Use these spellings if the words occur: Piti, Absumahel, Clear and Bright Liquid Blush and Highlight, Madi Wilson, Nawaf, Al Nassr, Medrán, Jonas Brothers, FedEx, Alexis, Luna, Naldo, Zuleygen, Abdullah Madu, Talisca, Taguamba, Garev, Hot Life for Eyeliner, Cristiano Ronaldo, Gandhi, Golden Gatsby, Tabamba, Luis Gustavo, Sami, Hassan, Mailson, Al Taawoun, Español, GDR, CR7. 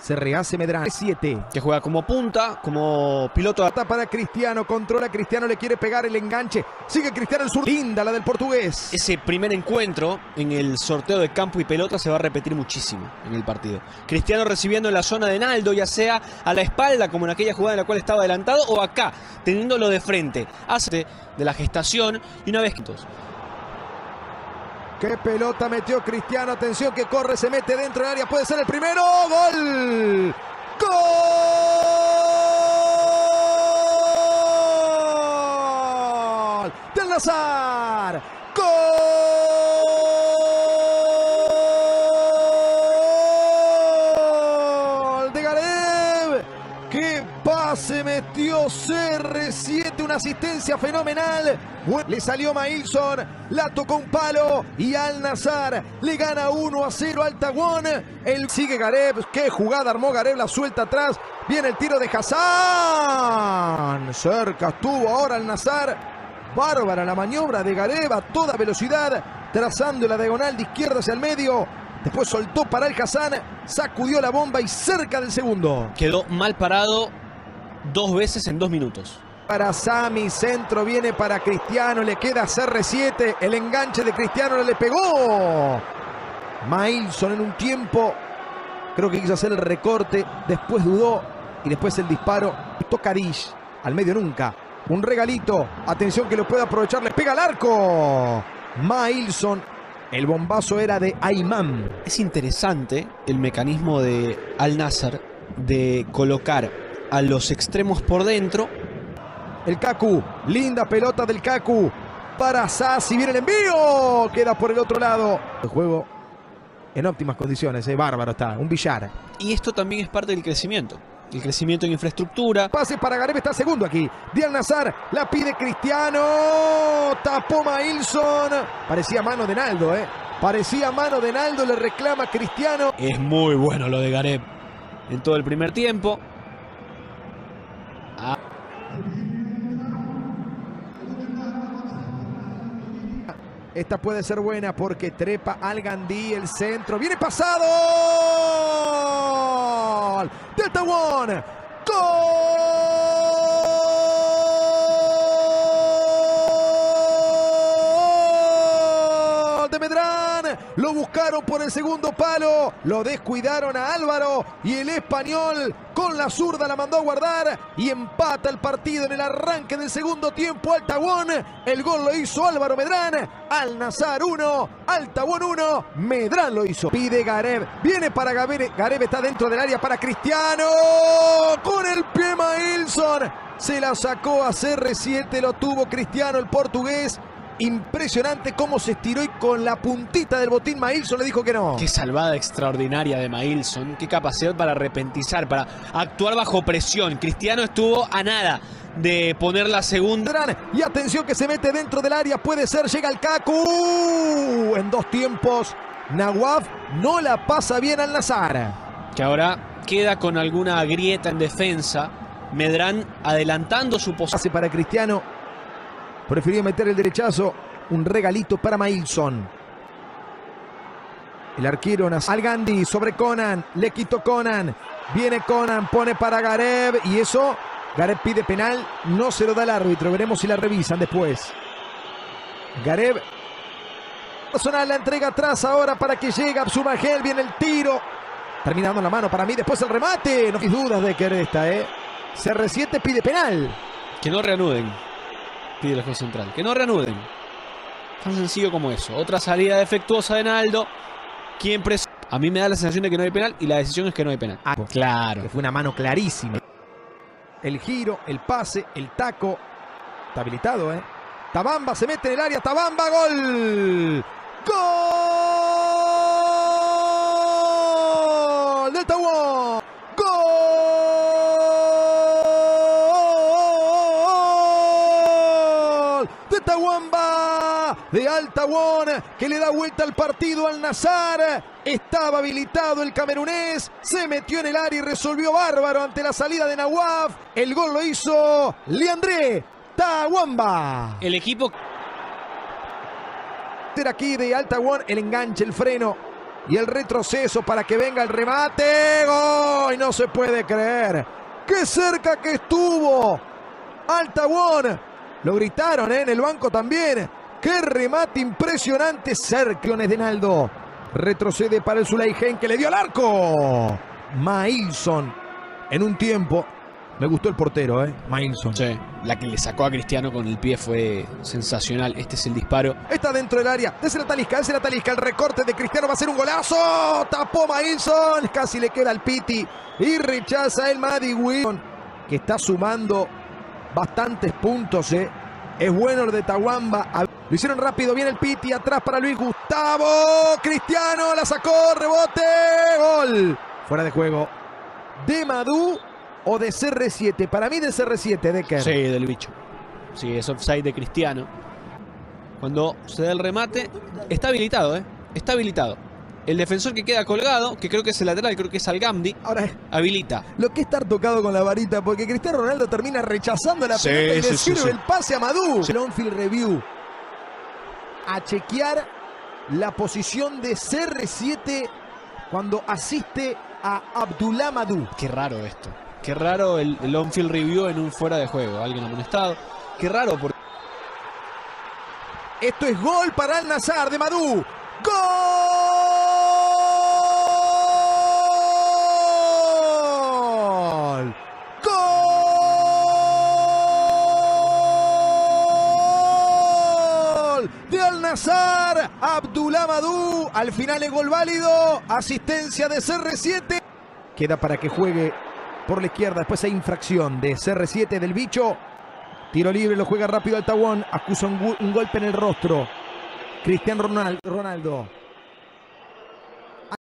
Se rehace Medrán. 7. Que juega como punta, como piloto. Ata para Cristiano, controla. Cristiano le quiere pegar el enganche. Sigue Cristiano el sur. Linda la del portugués. Ese primer encuentro en el sorteo de campo y pelota se va a repetir muchísimo en el partido. Cristiano recibiendo en la zona de Naldo, ya sea a la espalda, como en aquella jugada en la cual estaba adelantado, o acá, teniéndolo de frente. Hace de la gestación y una vez que... ¡Qué pelota metió Cristiano! Atención que corre, se mete dentro del área. Puede ser el primero. ¡Gol! ¡Gol! ¡Del Nassr! ¡Gol! De Ghareeb. ¡Qué pase metió CR7! Una asistencia fenomenal. Le salió Mailson, la tocó un palo y Al Nassr le gana 1-0 al Taguón. Sigue Garev, qué jugada armó Garev, la suelta atrás, viene el tiro de Hassan. Cerca estuvo ahora Al Nassr, bárbara la maniobra de Garev a toda velocidad, trazando la diagonal de izquierda hacia el medio. Después soltó para el Hassan, sacudió la bomba y cerca del segundo. Quedó mal parado dos veces en 2 minutos. Para Sami, centro viene para Cristiano, le queda CR7, el enganche de Cristiano le pegó. Mailson en un tiempo, creo que quiso hacer el recorte, después dudó y después el disparo. Tocadish, al medio nunca, un regalito, atención que lo puede aprovechar, le pega al arco. Mailson, el bombazo era de Ayman. Es interesante el mecanismo de Al Nassr de colocar a los extremos por dentro. El Kaku, linda pelota del Kaku para Sassi, viene el envío, queda por el otro lado. El juego en óptimas condiciones, bárbaro está, un billar. Y esto también es parte del crecimiento. El crecimiento en infraestructura. Pase para Garev, está segundo aquí. Al Nassr la pide Cristiano. Tapó Mailson. Parecía mano de Naldo, Parecía mano de Naldo, le reclama Cristiano. Es muy bueno lo de Garev en todo el primer tiempo. Esta puede ser buena porque trepa al Gandhi, el centro. ¡Viene pasado! ¡Del Taguón! ¡Gol! De Medrán. Lo buscaron por el segundo palo. Lo descuidaron a Álvaro. Y el Español con la zurda la mandó a guardar. Y empata el partido en el arranque del segundo tiempo. Al Taawoun. El gol lo hizo Álvaro Medrán. Al Nassr 1. Al Taawoun 1. Medrán lo hizo. Pide Garev. Viene para Garev. Garev está dentro del área para Cristiano. Con el pie Mailson. Se la sacó a CR7. Lo tuvo Cristiano, el portugués. Impresionante cómo se estiró y con la puntita del botín Mailson le dijo que no. Qué salvada extraordinaria de Mailson. Qué capacidad para repentizar, para actuar bajo presión. Cristiano estuvo a nada de poner la segunda. Y atención que se mete dentro del área. Puede ser, llega el Kaku. En 2 tiempos. Nawaf no la pasa bien al Nassr. Que ahora queda con alguna grieta en defensa. Medrán adelantando su posición. Hace para Cristiano. Prefirió meter el derechazo. Un regalito para Mailson. El arquero Nassr. Al Gandhi sobre Conan. Le quitó Conan. Viene Conan. Pone para Garev. Y eso. Garev pide penal. No se lo da el árbitro. Veremos si la revisan después. Garev. La entrega atrás ahora para que llegue Absumahel. Viene el tiro. Terminando la mano para mí. Después el remate. No hay dudas de que era esta, CR7 pide penal. Que no reanuden. Pide el juez central. Que no reanuden. Tan sencillo como eso. Otra salida defectuosa de Naldo. Quien presiona. A mí me da la sensación de que no hay penal y la decisión es que no hay penal. Ah, claro. Que fue una mano clarísima. El giro, el pase, el taco. Está habilitado, Tabamba se mete en el área. Tabamba, gol. ¡Gol! ¡Del Taguón! De Taguamba, de Al Taawoun, que le da vuelta al partido al Nassr. Estaba habilitado el camerunés, se metió en el área y resolvió bárbaro ante la salida de Nawaf. El gol lo hizo Leandré, Taguamba. El equipo aquí de Al Taawoun, el enganche, el freno y el retroceso para que venga el remate. ¡Gol! no se puede creer. ¡Qué cerca que estuvo! Al Taawoun. Lo gritaron en el banco también. ¡Qué remate impresionante! Cerclones de Naldo. Retrocede para el Zuleygen, que le dio al arco. Mailson. En un tiempo. Me gustó el portero, Mailson. Sí, la que le sacó a Cristiano con el pie fue sensacional. Este es el disparo. Está dentro del área. Désela a Talisca. El recorte de Cristiano va a ser un golazo. Tapó Mailson. Casi le queda al Piti. Y rechaza el Madi Wilson, que está sumando bastantes puntos, Es bueno el de Taguamba. Lo hicieron rápido. Viene el Piti. Atrás para Luis Gustavo. Cristiano la sacó. Rebote. Gol. Fuera de juego. De Madu. O de CR7, para mí de CR7, de Kerr. Sí, del bicho. Sí, es offside de Cristiano. Cuando se da el remate, está habilitado, Está habilitado. El defensor que queda colgado, que creo que es el lateral, creo que es Al Gandhi, ahora habilita. Lo que es estar tocado con la varita, porque Cristiano Ronaldo termina rechazando la pelota y le sirve el pase a Madu. Sí. El on-field review. A chequear la posición de CR7 cuando asiste a Abdullah Madu. Qué raro esto. Qué raro el on-field review en un fuera de juego. Alguien amonestado. Qué raro porque... Esto es gol para Al Nassr de Madu. ¡Gol! ¡Gol! De Al Nassr. Abdullah Madu. Al final es gol válido. Asistencia de CR7. Queda para que juegue... Por la izquierda, después hay infracción de CR7 del bicho. Tiro libre, lo juega rápido Al Taawoun. Acusa un golpe en el rostro. Cristiano Ronaldo.